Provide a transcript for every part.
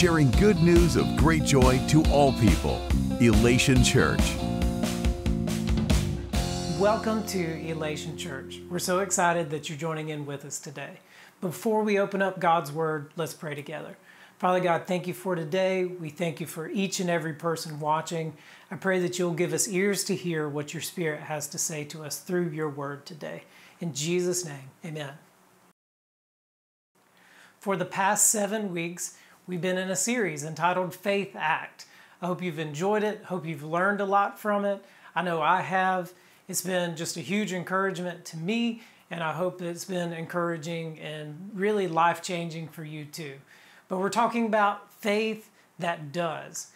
sharing good news of great joy to all people. Elation Church. Welcome to Elation Church. We're so excited that you're joining in with us today. Before we open up God's Word, let's pray together. Father God, thank you for today. We thank you for each and every person watching. I pray that you'll give us ears to hear what your Spirit has to say to us through your Word today. In Jesus' name, amen. For the past 7 weeks, we've been in a series entitled Faith Act. I hope you've enjoyed it. Hope you've learned a lot from it. I know I have. It's been just a huge encouragement to me, and I hope it's been encouraging and really life-changing for you too. But we're talking about faith that does.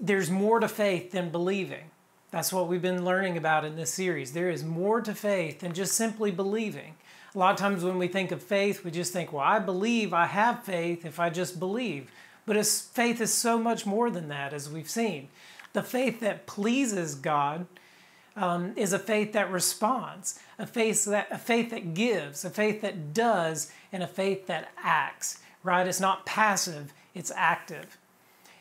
There's more to faith than believing. That's what we've been learning about in this series. There is more to faith than just simply believing. A lot of times when we think of faith, we just think, well, I believe, I have faith if I just believe. But faith is so much more than that, as we've seen. The faith that pleases God is a faith that responds, a faith that gives, a faith that does, and a faith that acts. Right? It's not passive, it's active.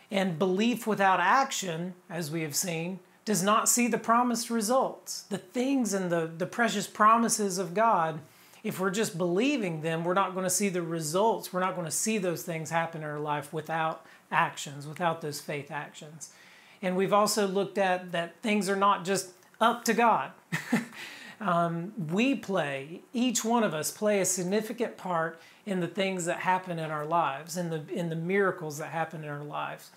And belief without action, as we have seen, does not see the promised results. The things and the precious promises of God, if we're just believing them, we're not going to see the results. We're not going to see those things happen in our life without actions, without those faith actions. And we've also looked at that things are not just up to God. Each one of us play a significant part in the things that happen in our lives, in the miracles that happen in our lives,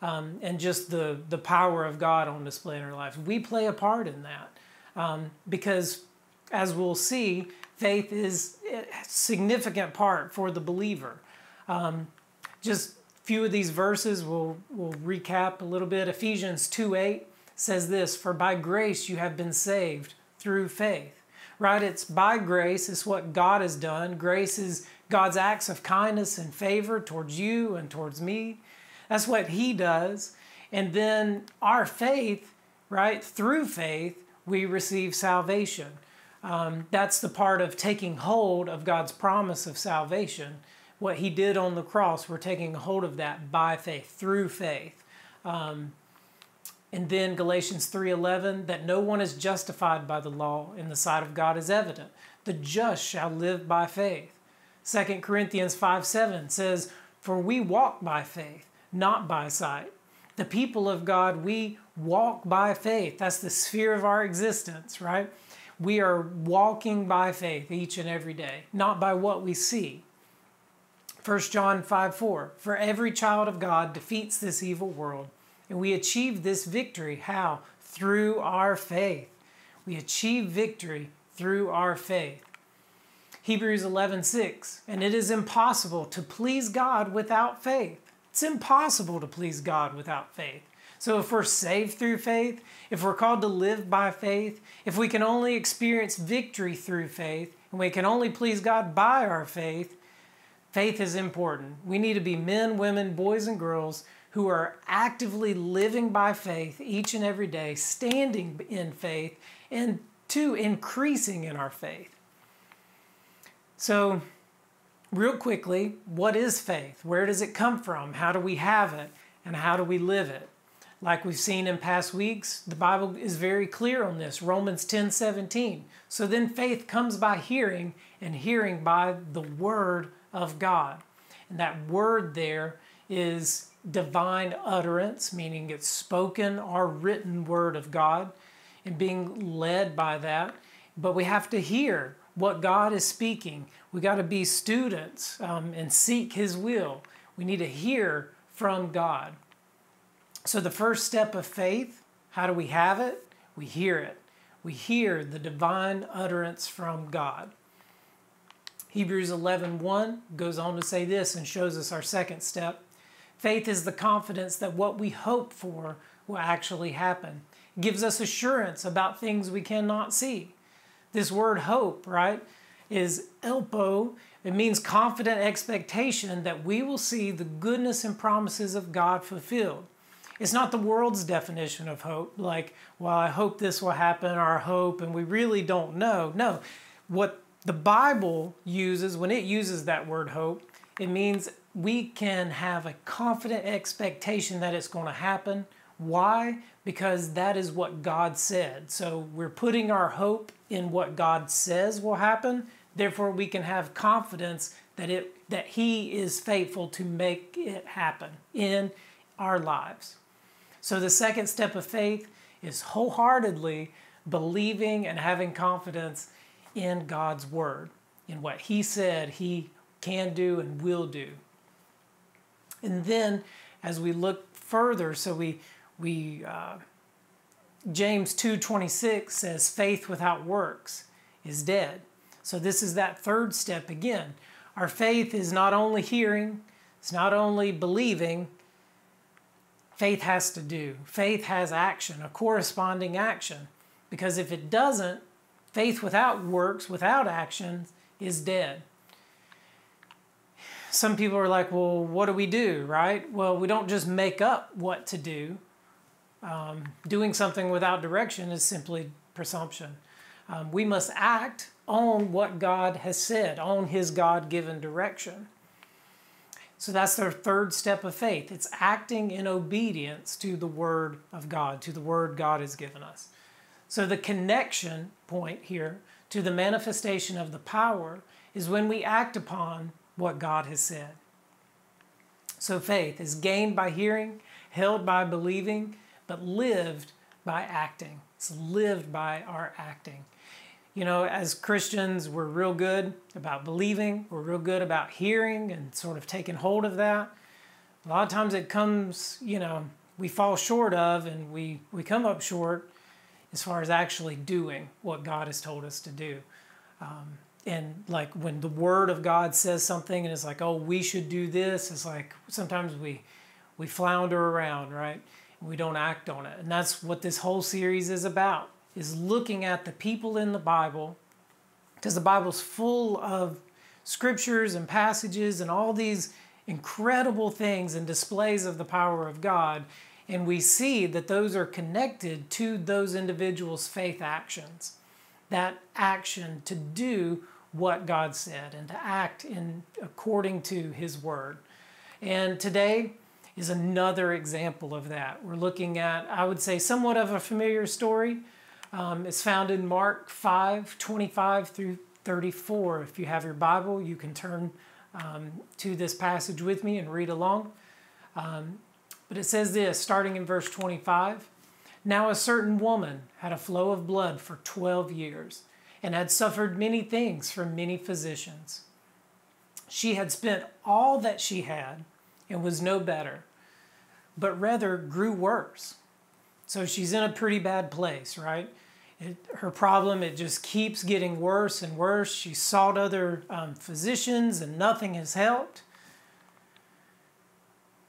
and just the power of God on display in our lives. We play a part in that because, as we'll see, faith is a significant part for the believer. Just a few of these verses we'll recap a little bit. Ephesians 2:8 says this, "For by grace you have been saved through faith." Right? It's by grace. It's what God has done. Grace is God's acts of kindness and favor towards you and towards me. That's what he does. And then our faith, right? Through faith, we receive salvation. That's the part of taking hold of God's promise of salvation. What he did on the cross, we're taking hold of that by faith, through faith. And then Galatians 3:11, that no one is justified by the law in the sight of God is evident. The just shall live by faith. 2 Corinthians 5:7 says, "For we walk by faith, not by sight." The people of God, we walk by faith. That's the sphere of our existence, right? We are walking by faith each and every day, not by what we see. 1 John 5:4, "For every child of God defeats this evil world." And we achieve this victory, how? Through our faith. We achieve victory through our faith. Hebrews 11:6, "And it is impossible to please God without faith." It's impossible to please God without faith. So if we're saved through faith, if we're called to live by faith, if we can only experience victory through faith, and we can only please God by our faith, faith is important. We need to be men, women, boys, and girls who are actively living by faith each and every day, standing in faith, and two, increasing in our faith. So, real quickly, what is faith? Where does it come from? How do we have it? And how do we live it? Like we've seen in past weeks, the Bible is very clear on this. Romans 10:17. "So then faith comes by hearing, and hearing by the word of God." And that word there is divine utterance, meaning it's spoken or written word of God, and being led by that. But we have to hear what God is speaking. We got to be students and seek his will. We need to hear from God. So the first step of faith, how do we have it? We hear it. We hear the divine utterance from God. Hebrews 11:1 goes on to say this and shows us our second step. Faith is the confidence that what we hope for will actually happen. It gives us assurance about things we cannot see. This word hope, right, is elpo. It means confident expectation that we will see the goodness and promises of God fulfilled. It's not the world's definition of hope, like, well, I hope this will happen, or I hope, and we really don't know. No, what the Bible uses, when it uses that word hope, it means we can have a confident expectation that it's going to happen. Why? Because that is what God said. So we're putting our hope in what God says will happen. Therefore, we can have confidence that He is faithful to make it happen in our lives. So the second step of faith is wholeheartedly believing and having confidence in God's word, in what He said He can do and will do. And then as we look further, so James 2:26 says, faith without works is dead. So this is that third step again. Our faith is not only hearing, it's not only believing, faith has to do. Faith has action, a corresponding action. Because if it doesn't, faith without works, without action, is dead. Some people are like, well, what do we do, right? Well, we don't just make up what to do. Doing something without direction is simply presumption. We must act on what God has said, on His God-given direction. So that's their third step of faith. It's acting in obedience to the Word of God, to the Word God has given us. So the connection point here to the manifestation of the power is when we act upon what God has said. So faith is gained by hearing, held by believing, but lived by acting. It's lived by our acting. You know, as Christians, we're real good about believing. We're real good about hearing and sort of taking hold of that. A lot of times it comes, you know, we fall short of and we come up short as far as actually doing what God has told us to do. And like when the Word of God says something and it's like, oh, we should do this, it's like sometimes we flounder around, right? We don't act on it. And that's what this whole series is about, is looking at the people in the Bible, because the Bible's full of scriptures and passages and all these incredible things and displays of the power of God, and we see that those are connected to those individuals' faith actions, that action to do what God said and to act in according to His Word. And today is another example of that. We're looking at, I would say, somewhat of a familiar story. It's found in Mark 5:25 through 34. If you have your Bible, you can turn to this passage with me and read along. But it says this, starting in verse 25. Now a certain woman had a flow of blood for 12 years and had suffered many things from many physicians. She had spent all that she had and was no better, but rather grew worse. So she's in a pretty bad place, right? Her problem, it just keeps getting worse and worse. She sought other physicians and nothing has helped.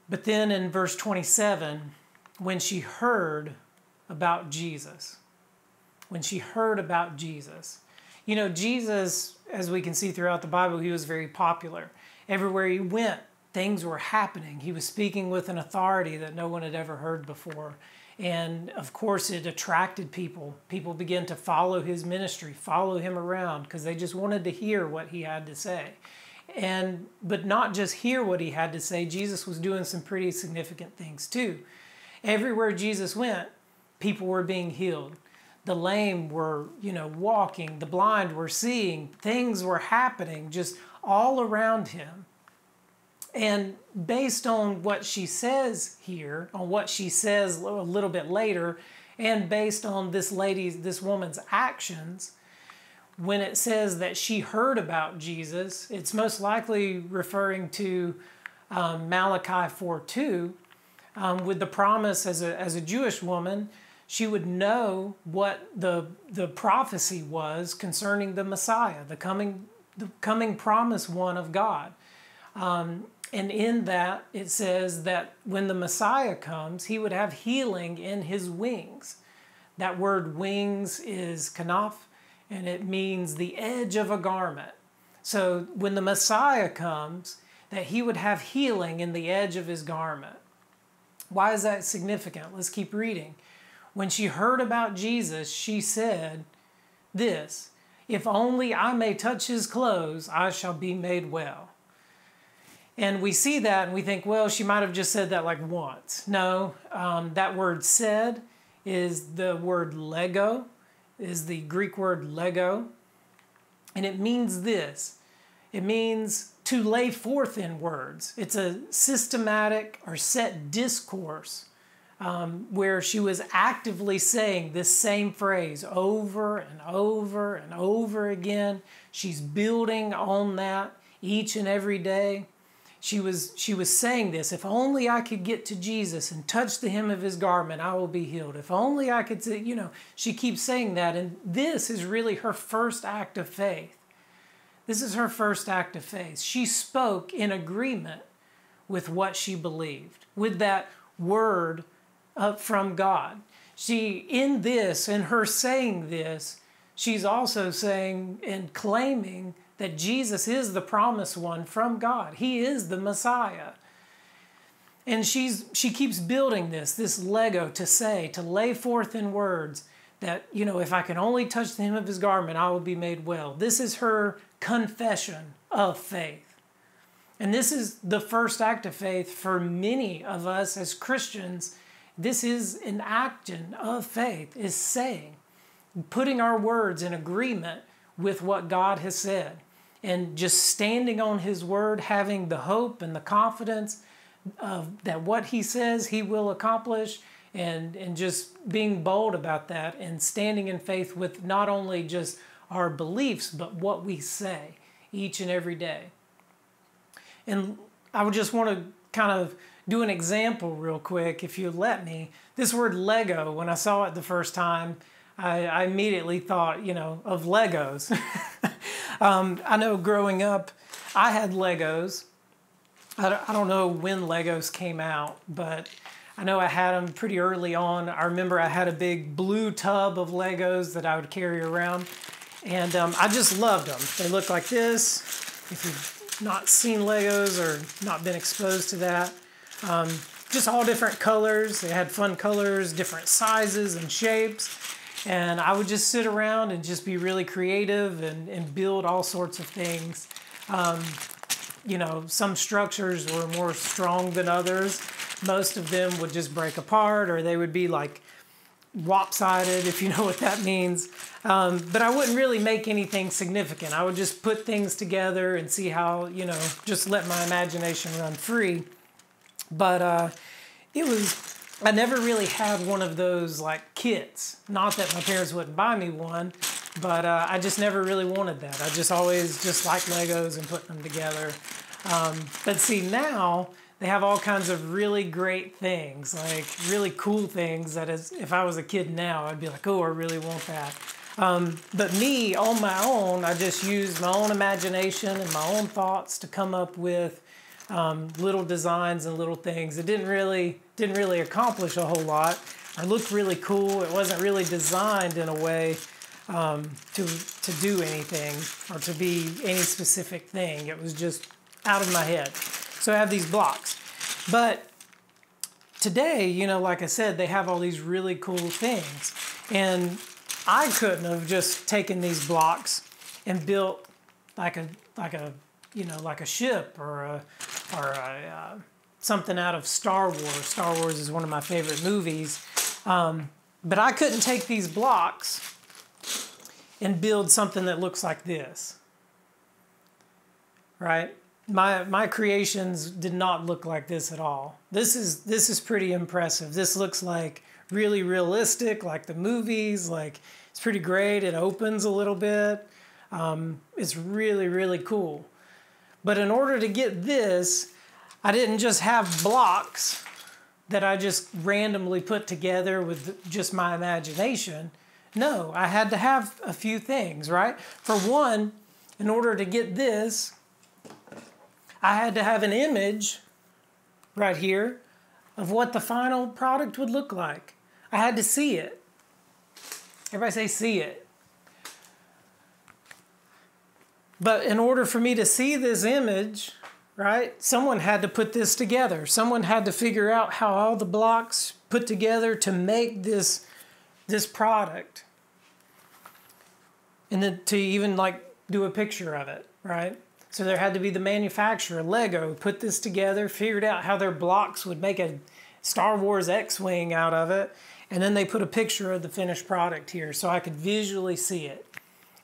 But then in verse 27, when she heard about Jesus, you know, Jesus, as we can see throughout the Bible, He was very popular. Everywhere He went, things were happening. He was speaking with an authority that no one had ever heard before. And of course, it attracted people. People began to follow His ministry, follow Him around, because they just wanted to hear what He had to say. But not just hear what He had to say, Jesus was doing some pretty significant things too. Everywhere Jesus went, people were being healed. The lame were, you know, walking. The blind were seeing. Things were happening just all around Him. And based on what she says here, on what she says a little bit later, and based on this woman's actions, when it says that she heard about Jesus, it's most likely referring to Malachi 4:2, with the promise as a Jewish woman, she would know what the prophecy was concerning the Messiah, the coming promised one of God. And in that, it says that when the Messiah comes, He would have healing in His wings. That word wings is kanaf, and it means the edge of a garment. So when the Messiah comes, that He would have healing in the edge of His garment. Why is that significant? Let's keep reading. When she heard about Jesus, she said this, "If only I may touch His clothes, I shall be made well." And we see that and we think, well, she might have just said that like once. No, that word said is the word Lego, is the Greek word Lego. And it means this. It means to lay forth in words. It's a systematic or set discourse where she was actively saying this same phrase over and over and over again. She's building on that each and every day. She was saying this, if only I could get to Jesus and touch the hem of his garment, I will be healed. If only I could, you know, she keeps saying that. And this is really her first act of faith. This is her first act of faith. She spoke in agreement with what she believed, with that word from God. She, in this, in her saying this, she's also saying and claiming that Jesus is the promised one from God. He is the Messiah. And she keeps building this Lego to say, to lay forth in words that, you know, if I can only touch the hem of his garment, I will be made well. This is her confession of faith. And this is the first act of faith for many of us as Christians. This is an action of faith, is saying, putting our words in agreement with what God has said and just standing on his word, having the hope and the confidence of that what he says he will accomplish, and just being bold about that and standing in faith with not only just our beliefs, but what we say each and every day. And I would just want to kind of do an example real quick, if you let me. This word Lego, when I saw it the first time, I immediately thought, you know, of Legos. I know growing up, I had Legos. I don't know when Legos came out, but I know I had them pretty early on. I remember I had a big blue tub of Legos that I would carry around. And I just loved them. They look like this. If you've not seen Legos or not been exposed to that, just all different colors. They had fun colors, different sizes and shapes. And I would just sit around and just be really creative and build all sorts of things. You know, some structures were more strong than others. Most of them would just break apart, or they would be like lopsided, if you know what that means. But I wouldn't really make anything significant. I would just put things together and see how, you know, just let my imagination run free. But I never really had one of those like kits. Not that my parents wouldn't buy me one, but I just never really wanted that. I just always just liked Legos and putting them together. But see, now they have all kinds of really great things, like really cool things that is, if I was a kid now, I'd be like, oh, I really want that. But me, on my own, I just used my own imagination and my own thoughts to come up with little designs and little things. It didn't really accomplish a whole lot. It looked really cool. It wasn't really designed in a way to do anything or to be any specific thing. It was just out of my head. So I have these blocks. But today, you know, like I said, they have all these really cool things. And I couldn't have just taken these blocks and built like a you know, like a ship or something out of Star Wars. Star Wars is one of my favorite movies. But I couldn't take these blocks and build something that looks like this, right? My creations did not look like this at all. This is pretty impressive. This looks like really realistic, like the movies. Like, it's pretty great. It opens a little bit. It's really, really cool. But in order to get this, I didn't just have blocks that I just randomly put together with just my imagination. No, I had to have a few things, right? For one, in order to get this, I had to have an image right here of what the final product would look like. I had to see it. Everybody say, see it. But in order for me to see this image, right, someone had to put this together. Someone had to figure out how all the blocks put together to make this product. And then to even like do a picture of it, right? So there had to be the manufacturer, Lego, put this together, figured out how their blocks would make a Star Wars X-Wing out of it, and then they put a picture of the finished product here so I could visually see it.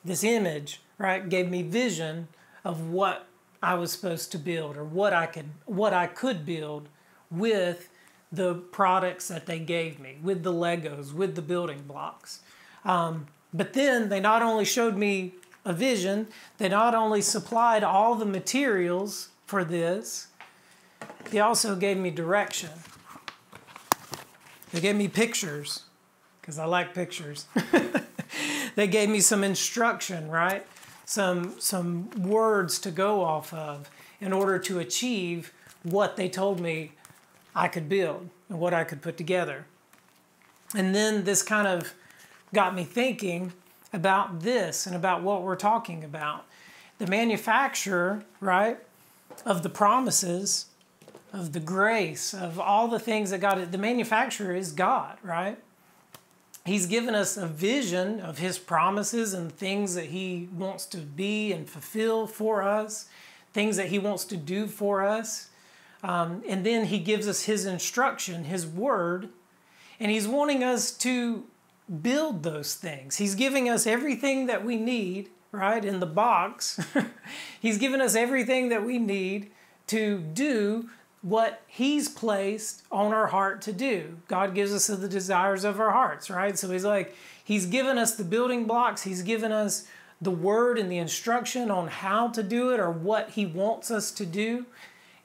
This image, right, gave me vision of what I was supposed to build, or what I could build with the products that they gave me, with the Legos, with the building blocks. But then they not only showed me a vision, they not only supplied all the materials for this, they also gave me direction. They gave me pictures, because I like pictures. They gave me some instruction, right? Some words to go off of in order to achieve what they told me I could build and what I could put together. And then this kind of got me thinking about this and about what we're talking about. The manufacturer, right, of the promises, of the grace, of all the things that God, the manufacturer is God, right? He's given us a vision of his promises and things that he wants to be and fulfill for us, things that he wants to do for us. And then he gives us his instruction, his word, and he's wanting us to build those things. He's giving us everything that we need, right, in the box. He's given us everything that we need to do what he's placed on our heart to do. God gives us the desires of our hearts, right? So he's like, he's given us the building blocks. He's given us the word and the instruction on how to do it or what he wants us to do.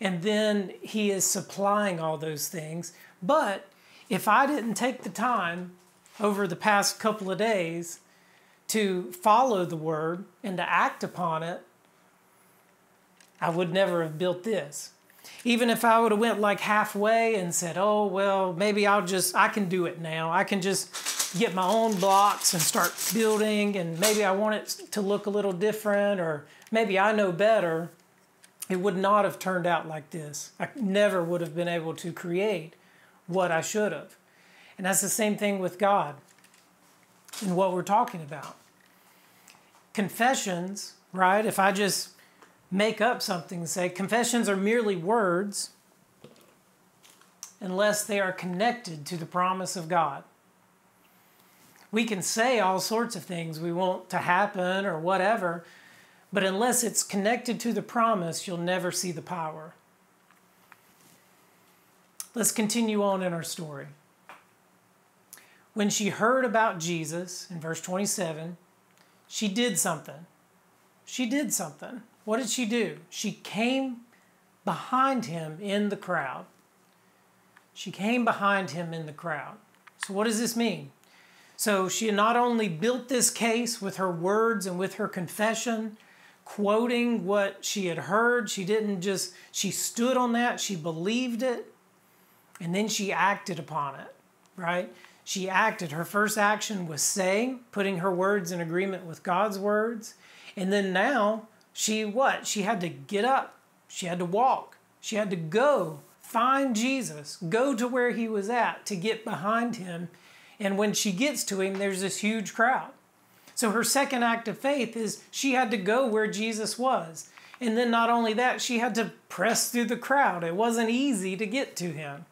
And then he is supplying all those things. But if I didn't take the time over the past couple of days to follow the word and to act upon it, I would never have built this. Even if I would have went like halfway and said, oh, well, maybe I can do it now. I can just get my own blocks and start building, and maybe I want it to look a little different, or maybe I know better. It would not have turned out like this. I never would have been able to create what I should have. And that's the same thing with God and what we're talking about. Confessions, right? If I just make up something and say, confessions are merely words unless they are connected to the promise of God. We can say all sorts of things we want to happen or whatever, but unless it's connected to the promise, you'll never see the power. Let's continue on in our story. When she heard about Jesus, in verse 27, she did something. She did something. What did she do? She came behind him in the crowd. She came behind him in the crowd. So what does this mean? So she not only built this case with her words and with her confession, quoting what she had heard, she stood on that, she believed it, and then she acted upon it, right? She acted. Her first action was saying, putting her words in agreement with God's words, and then now, she what? She had to get up. She had to walk. She had to go find Jesus, go to where he was at to get behind him. And when she gets to him, there's this huge crowd. So her second act of faith is she had to go where Jesus was. And then not only that, she had to press through the crowd. It wasn't easy to get to him.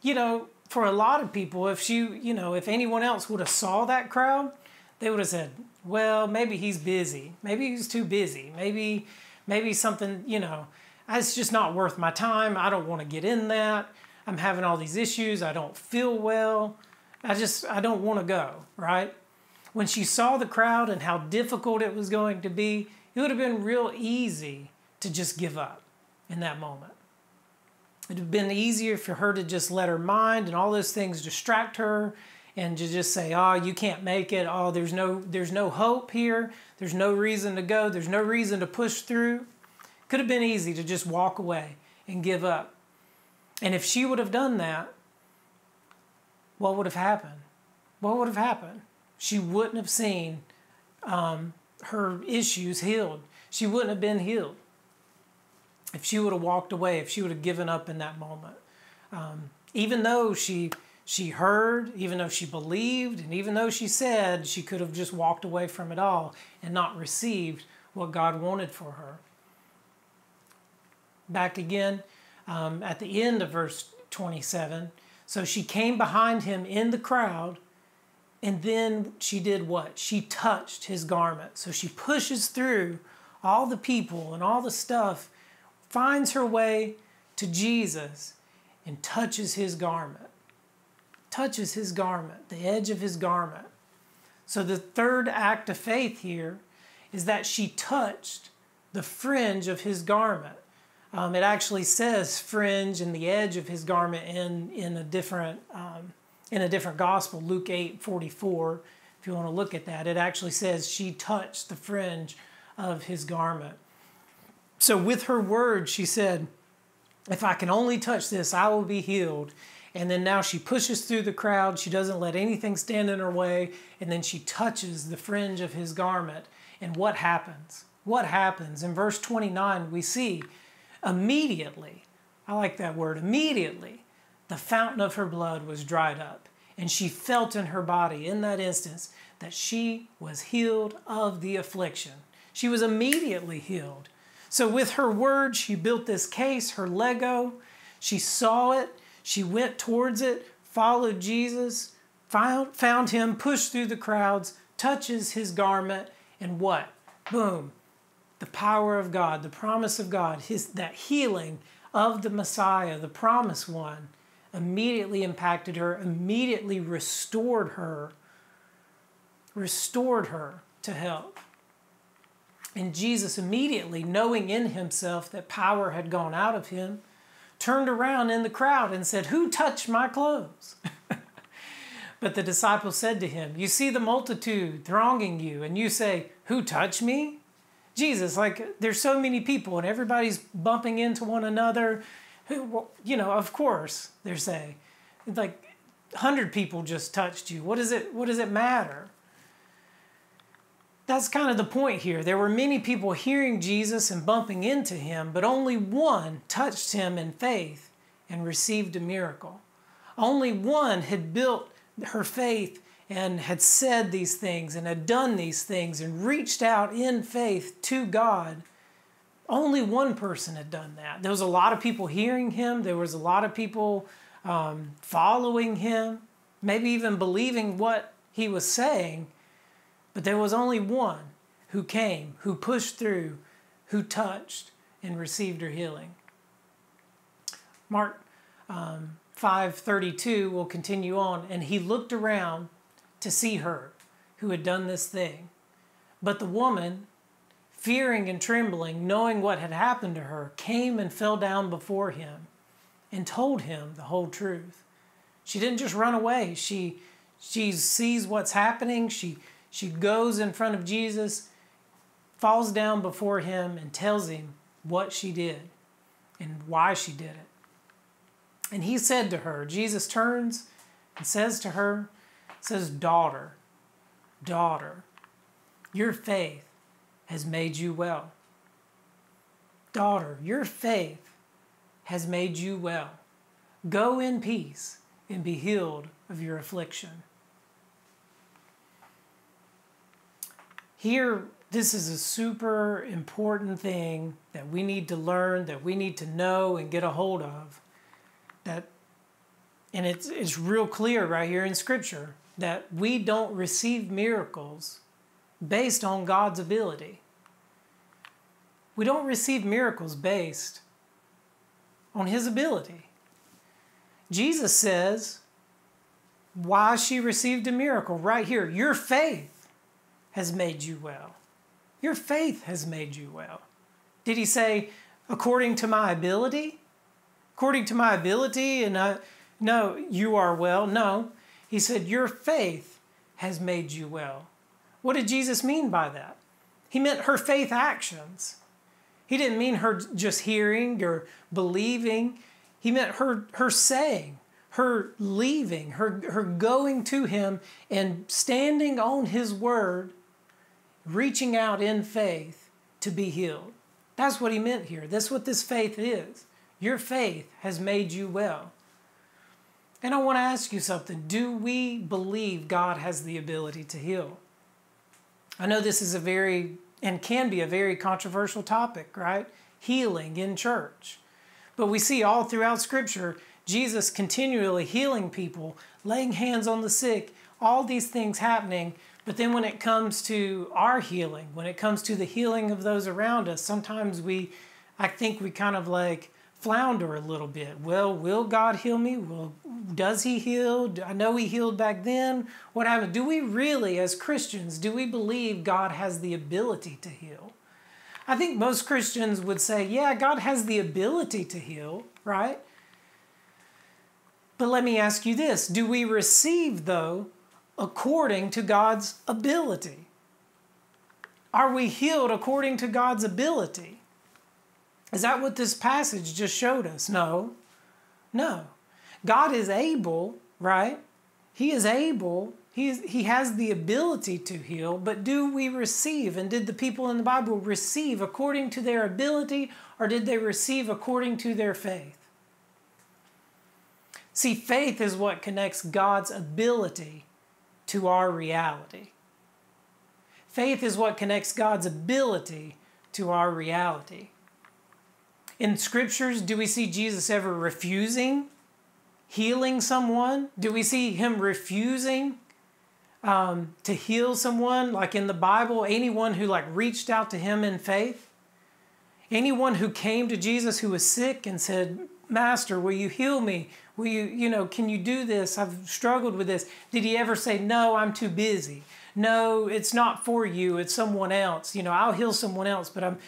You know, for a lot of people, if anyone else would have saw that crowd, they would have said, well, maybe he's busy. Maybe he's too busy. Maybe something, it's just not worth my time. I don't want to get in that. I'm having all these issues. I don't feel well. I don't want to go, right? When she saw the crowd and how difficult it was going to be, it would have been real easy to just give up in that moment. It would have been easier for her to just let her mind and all those things distract her, and to just say, oh, you can't make it. Oh, there's no hope here. There's no reason to go. There's no reason to push through. Could have been easy to just walk away and give up. And if she would have done that, what would have happened? What would have happened? She wouldn't have seen her issues healed. She wouldn't have been healed. If she would have walked away, if she would have given up in that moment. Even though she heard, even though she believed, and even though she said, she could have just walked away from it all and not received what God wanted for her. Back again at the end of verse 27. So she came behind him in the crowd, and then she did what? She touched his garment. So she pushes through all the people and all the stuff, finds her way to Jesus, and touches his garment. Touches his garment, the edge of his garment. So the third act of faith here is that she touched the fringe of his garment. It actually says fringe and the edge of his garment in a different gospel, Luke 8:44. If you want to look at that, it actually says she touched the fringe of his garment. So with her words, she said, "If I can only touch this, I will be healed." And then now she pushes through the crowd. She doesn't let anything stand in her way. And then she touches the fringe of his garment. And what happens? What happens? In verse 29, we see immediately, I like that word, immediately, the fountain of her blood was dried up. And she felt in her body in that instance that she was healed of the affliction. She was immediately healed. So with her words, she built this case, her Lego. She saw it. She went towards it, followed Jesus, found him, pushed through the crowds, touches his garment, and what? Boom. The power of God, the promise of God, that healing of the Messiah, the promised one, immediately impacted her, immediately restored her to health. And Jesus immediately, knowing in himself that power had gone out of him, turned around in the crowd and said, "Who touched my clothes?" But the disciples said to him, "You see the multitude thronging you, and you say, 'Who touched me?'" Jesus, like, there's so many people, and everybody's bumping into one another. You know, of course, they're saying, like, 100 people just touched you. What does it matter? That's kind of the point here. There were many people hearing Jesus and bumping into him, but only one touched him in faith and received a miracle. Only one had built her faith and had said these things and had done these things and reached out in faith to God. Only one person had done that. There was a lot of people hearing him. There was a lot of people following him, maybe even believing what he was saying. But there was only one who came, who pushed through, who touched, and received her healing. Mark 5:32 will continue on, and he looked around to see her who had done this thing. But the woman, fearing and trembling, knowing what had happened to her, came and fell down before him and told him the whole truth. She didn't just run away. She sees what's happening. She goes in front of Jesus, falls down before him, and tells him what she did and why she did it. And he said to her, Jesus turns and says to her, says, "Daughter, daughter, your faith has made you well. Daughter, your faith has made you well. Go in peace and be healed of your affliction." Here, this is a super important thing that we need to learn, that we need to know and get a hold of. And it's real clear right here in Scripture that we don't receive miracles based on God's ability. We don't receive miracles based on his ability. Jesus says why she received a miracle right here. Your faith has made you well. Your faith has made you well. Did he say, according to my ability? According to my ability, and no, you are well. No, he said, your faith has made you well. What did Jesus mean by that? He meant her faith actions. He didn't mean her just hearing or believing. He meant her saying, her leaving, her going to him and standing on his word, reaching out in faith to be healed. That's what he meant here. That's what this faith is. Your faith has made you well. And I want to ask you something. Do we believe God has the ability to heal? I know this is a very and can be a very controversial topic, right? Healing in church. But we see all throughout Scripture, Jesus continually healing people, laying hands on the sick, all these things happening. But then when it comes to our healing, when it comes to the healing of those around us, sometimes I think we kind of like flounder a little bit. Well, will God heal me? Well, does he heal? I know he healed back then. What happened? Do we really, as Christians, do we believe God has the ability to heal? I think most Christians would say, yeah, God has the ability to heal, right? But let me ask you this. Do we receive, though, according to God's ability? Are we healed according to God's ability? Is that what this passage just showed us? No. No. God is able, right? He is able. He has the ability to heal, but do we receive, and did the people in the Bible receive according to their ability, or did they receive according to their faith? See, faith is what connects God's ability to our reality. Faith is what connects God's ability to our reality. In Scriptures, do we see Jesus ever refusing healing someone? Do we see him refusing to heal someone? Like in the Bible, anyone who like reached out to him in faith? Anyone who came to Jesus who was sick and said, Master, will you heal me? Will you, can you do this? I've struggled with this. Did he ever say, no, I'm too busy. No, it's not for you. It's someone else. You know, I'll heal someone else, but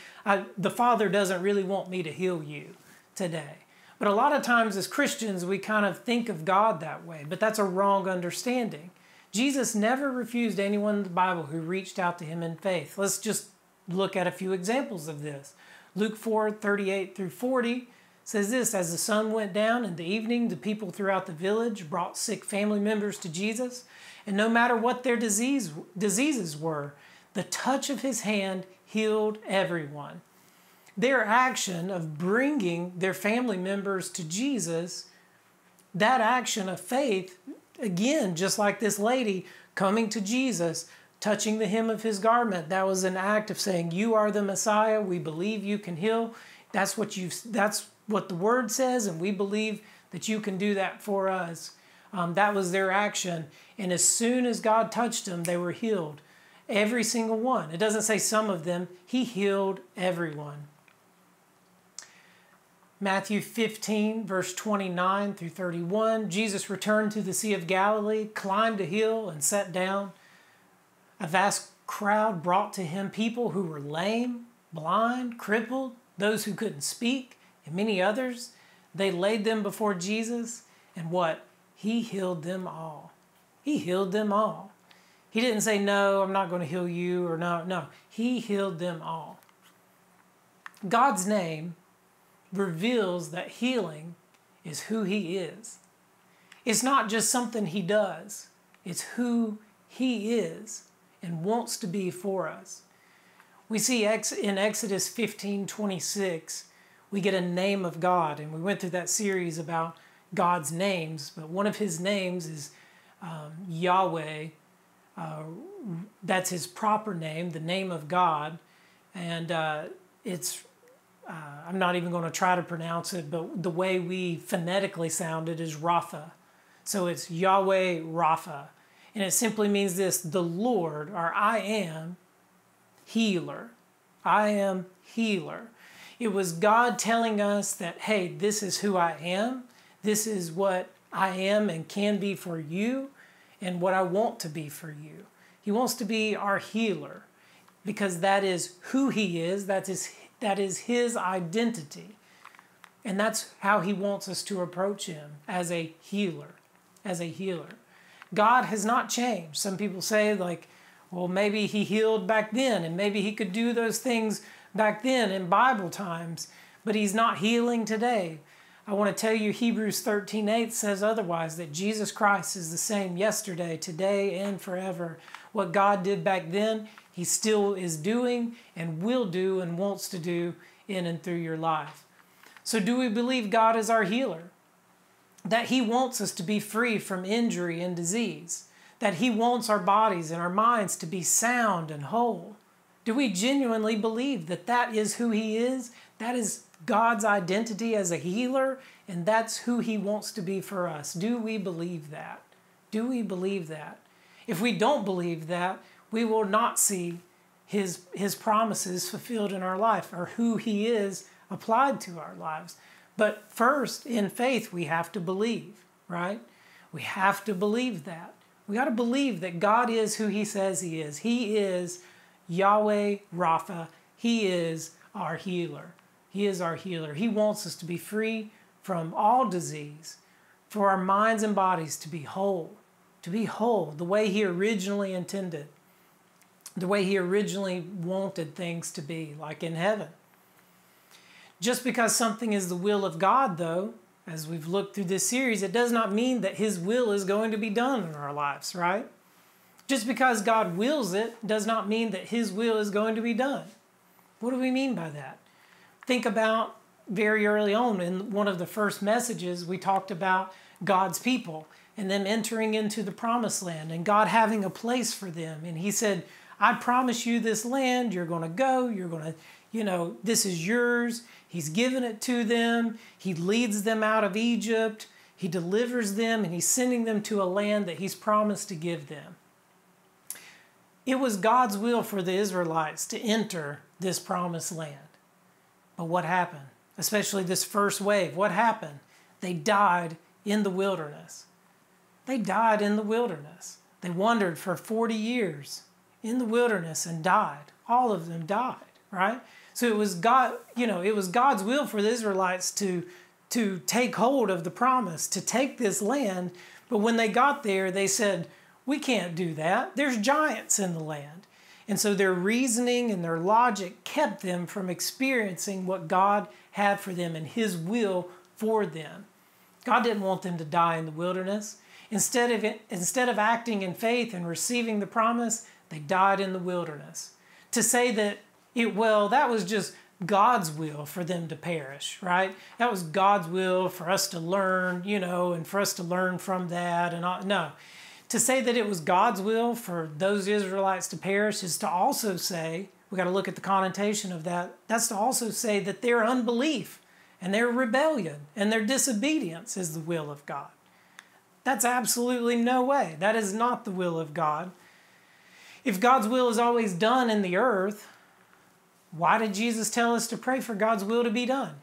the Father doesn't really want me to heal you today. But a lot of times as Christians, we kind of think of God that way, but that's a wrong understanding. Jesus never refused anyone in the Bible who reached out to him in faith. Let's just look at a few examples of this. Luke 4:38-40. Says this, as the sun went down in the evening, the people throughout the village brought sick family members to Jesus, and no matter what their diseases were, the touch of his hand healed everyone. Their action of bringing their family members to Jesus, that action of faith, again, just like this lady coming to Jesus, touching the hem of his garment, that was an act of saying, you are the Messiah, we believe you can heal. That's what the Word says, and we believe that you can do that for us. That was their action. And as soon as God touched them, they were healed. Every single one. It doesn't say some of them. He healed everyone. Matthew 15:29-31. Jesus returned to the Sea of Galilee, climbed a hill, and sat down. A vast crowd brought to him people who were lame, blind, crippled, those who couldn't speak, and many others. They laid them before Jesus, and what? He healed them all. He healed them all. He didn't say, no, I'm not going to heal you, or no, no. He healed them all. God's name reveals that healing is who he is. It's not just something he does. It's who he is and wants to be for us. We see in Exodus 15:26, we get a name of God. And we went through that series about God's names. But one of his names is Yahweh. That's his proper name, the name of God. And I'm not even going to try to pronounce it, but the way we phonetically sound it is Rapha. So it's Yahweh Rapha. And it simply means this, the Lord, or I am, healer. I am healer. It was God telling us that, hey, this is who I am. This is what I am and can be for you and what I want to be for you. He wants to be our healer because that is who he is. That is his identity. And that's how he wants us to approach him, as a healer, as a healer. God has not changed. Some people say like, well, maybe he healed back then, and maybe he could do those things back then in Bible times, but he's not healing today. I want to tell you Hebrews 13:8 says otherwise, that Jesus Christ is the same yesterday, today, and forever. What God did back then, he still is doing and will do and wants to do in and through your life. So do we believe God is our healer? That he wants us to be free from injury and disease? That he wants our bodies and our minds to be sound and whole? Do we genuinely believe that that is who He is? That is God's identity as a healer, and that's who He wants to be for us. Do we believe that? Do we believe that? If we don't believe that, we will not see His promises fulfilled in our life, or who He is applied to our lives. But first, in faith, we have to believe, right? We have to believe that. We got to believe that God is who He says He is. He is Yahweh Rapha. He is our healer. He is our healer. He wants us to be free from all disease, for our minds and bodies to be whole the way He originally intended, the way He originally wanted things to be, like in heaven. Just because something is the will of God, though, as we've looked through this series, it does not mean that His will is going to be done in our lives, right? Just because God wills it does not mean that His will is going to be done. What do we mean by that? Think about very early on in one of the first messages, we talked about God's people and them entering into the promised land and God having a place for them. And He said, I promise you this land, you're going to go, you're going to, you know, this is yours. He's given it to them. He leads them out of Egypt. He delivers them, and He's sending them to a land that He's promised to give them. It was God's will for the Israelites to enter this promised land. But what happened? Especially this first wave, what happened? They died in the wilderness. They died in the wilderness. They wandered for 40 years in the wilderness and died. All of them died, right? So it was God, you know, it was God's will for the Israelites to take hold of the promise, to take this land. But when they got there, they said, we can't do that. There's giants in the land. And so their reasoning and their logic kept them from experiencing what God had for them and His will for them. God didn't want them to die in the wilderness. Instead of acting in faith and receiving the promise, they died in the wilderness. To say that that was just God's will for them to perish, right? That was God's will for us to learn, you know, and for us to learn from that. And all, no, to say that it was God's will for those Israelites to perish is to also say, we got to look at the connotation of that. That's to also say that their unbelief and their rebellion and their disobedience is the will of God. That's absolutely no way. That is not the will of God. If God's will is always done in the earth, why did Jesus tell us to pray for God's will to be done?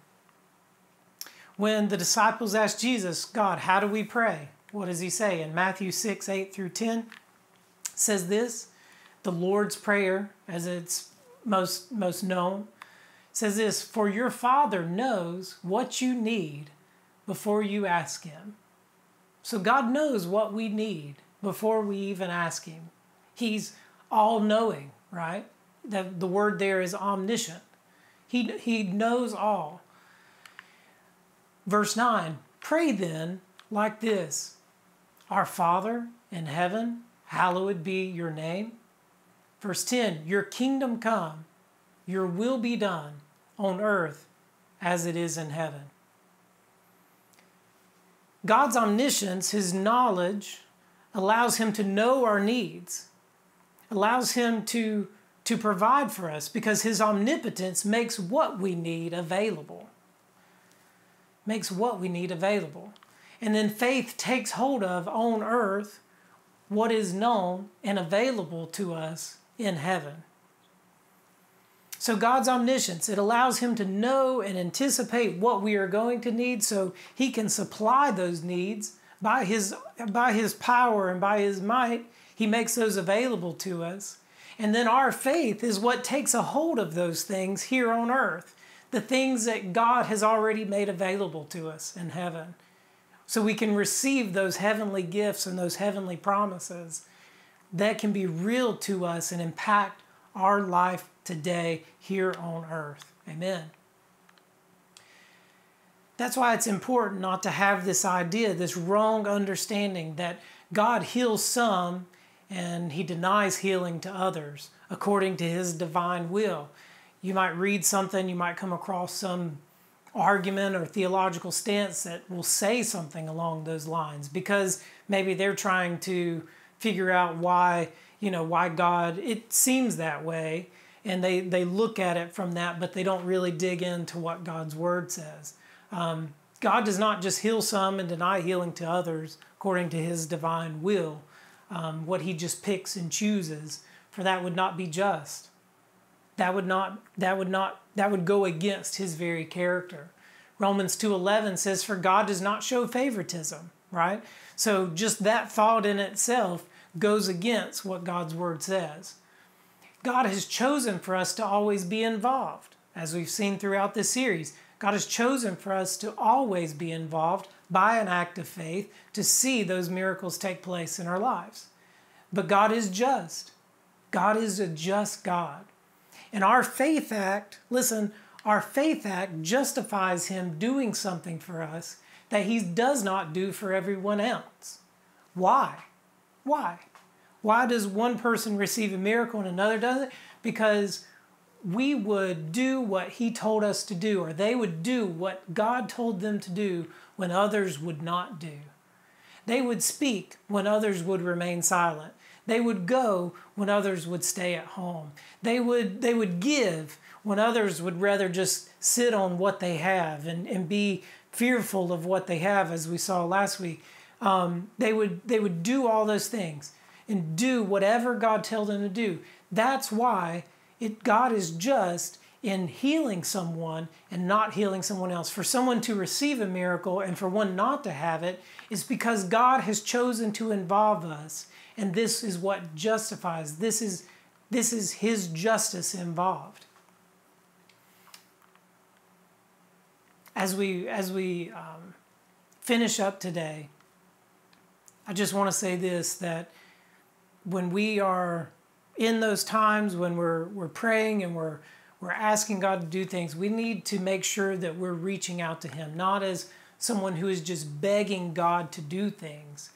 When the disciples asked Jesus, God, how do we pray? What does He say? In Matthew 6, 8 through 10, says this, the Lord's Prayer, as it's most known, says this, for your Father knows what you need before you ask Him. So God knows what we need before we even ask Him. He's all-knowing, right? The word there is omniscient. He knows all. Verse 9, pray then like this, our Father in heaven, hallowed be your name. Verse 10, your kingdom come, your will be done on earth as it is in heaven. God's omniscience, His knowledge, allows Him to know our needs, allows Him to provide for us, because His omnipotence makes what we need available. Makes what we need available. And then faith takes hold of on earth what is known and available to us in heaven. So God's omniscience, it allows Him to know and anticipate what we are going to need, so He can supply those needs by his power and by His might. He makes those available to us. And then our faith is what takes a hold of those things here on earth, the things that God has already made available to us in heaven. So we can receive those heavenly gifts and those heavenly promises that can be real to us and impact our life today here on earth. Amen. That's why it's important not to have this idea, this wrong understanding that God heals some and He denies healing to others according to His divine will. You might read something, you might come across some argument or theological stance that will say something along those lines, because maybe they're trying to figure out why God, it seems that way. and they look at it from that, but they don't really dig into what God's Word says. God does not just heal some and deny healing to others according to His divine will. What He just picks and chooses, for that would not be just. That would go against His very character. Romans 2:11 says, for God does not show favoritism, right? So just that thought in itself goes against what God's Word says. God has chosen for us to always be involved, as we've seen throughout this series. God has chosen for us to always be involved by an act of faith to see those miracles take place in our lives. But God is just. God is a just God. And our faith act, listen, our faith act justifies Him doing something for us that He does not do for everyone else. Why? Why? Why does one person receive a miracle and another doesn't? Because we would do what He told us to do, or they would do what God told them to do when others would not do. They would speak when others would remain silent. They would go when others would stay at home. They would give when others would rather just sit on what they have and be fearful of what they have, as we saw last week. They would do all those things and do whatever God told them to do. That's why God is just in healing someone and not healing someone else. For someone to receive a miracle and for one not to have it is because God has chosen to involve us, and this is what justifies. This is His justice involved. As we finish up today, I just want to say this, that when we are in those times when we're praying and we're asking God to do things, we need to make sure that we're reaching out to Him, not as someone who is just begging God to do things,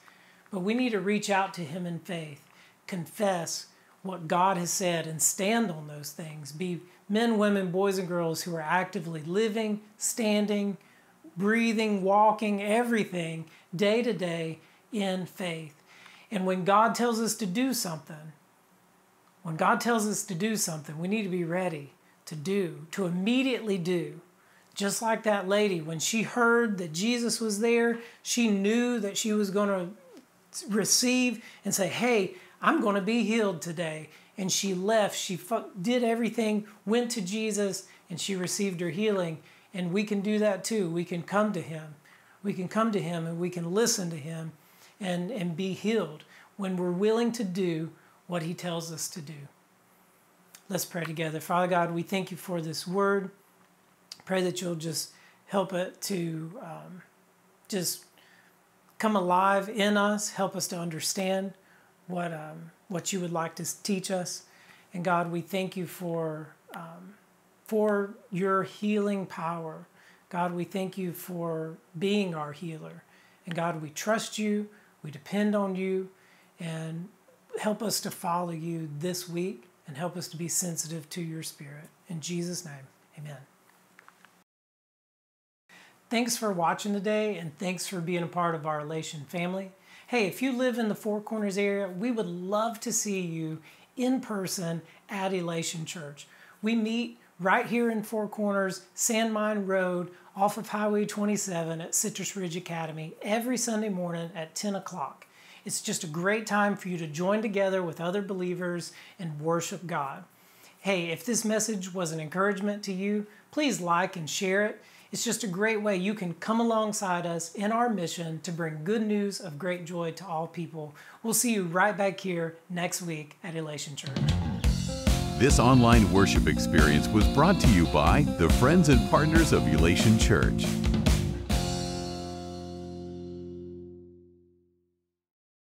but we need to reach out to Him in faith, confess what God has said, and stand on those things. Be men, women, boys, and girls who are actively living, standing, breathing, walking, everything, day to day, in faith. And when God tells us to do something, when God tells us to do something, we need to be ready to immediately do. Just like that lady, when she heard that Jesus was there, she knew that she was going to receive and say, hey, I'm going to be healed today. And she left, she did everything, went to Jesus, and she received her healing. And we can do that too. We can come to Him. We can come to Him and we can listen to Him and be healed when we're willing to do what He tells us to do. Let's pray together. Father God, we thank You for this word. Pray that You'll just help it to just come alive in us. Help us to understand what You would like to teach us. And God, we thank You for Your healing power. God, we thank You for being our healer. And God, we trust You. We depend on You. And help us to follow You this week, and help us to be sensitive to Your Spirit. In Jesus' name, amen. Thanks for watching today, and thanks for being a part of our Elation family. Hey, if you live in the Four Corners area, we would love to see you in person at Elation Church. We meet right here in Four Corners, Sand Mine Road, off of Highway 27 at Citrus Ridge Academy every Sunday morning at 10 o'clock. It's just a great time for you to join together with other believers and worship God. Hey, if this message was an encouragement to you, please like and share it. It's just a great way you can come alongside us in our mission to bring good news of great joy to all people. We'll see you right back here next week at Elation Church. This online worship experience was brought to you by the friends and partners of Elation Church.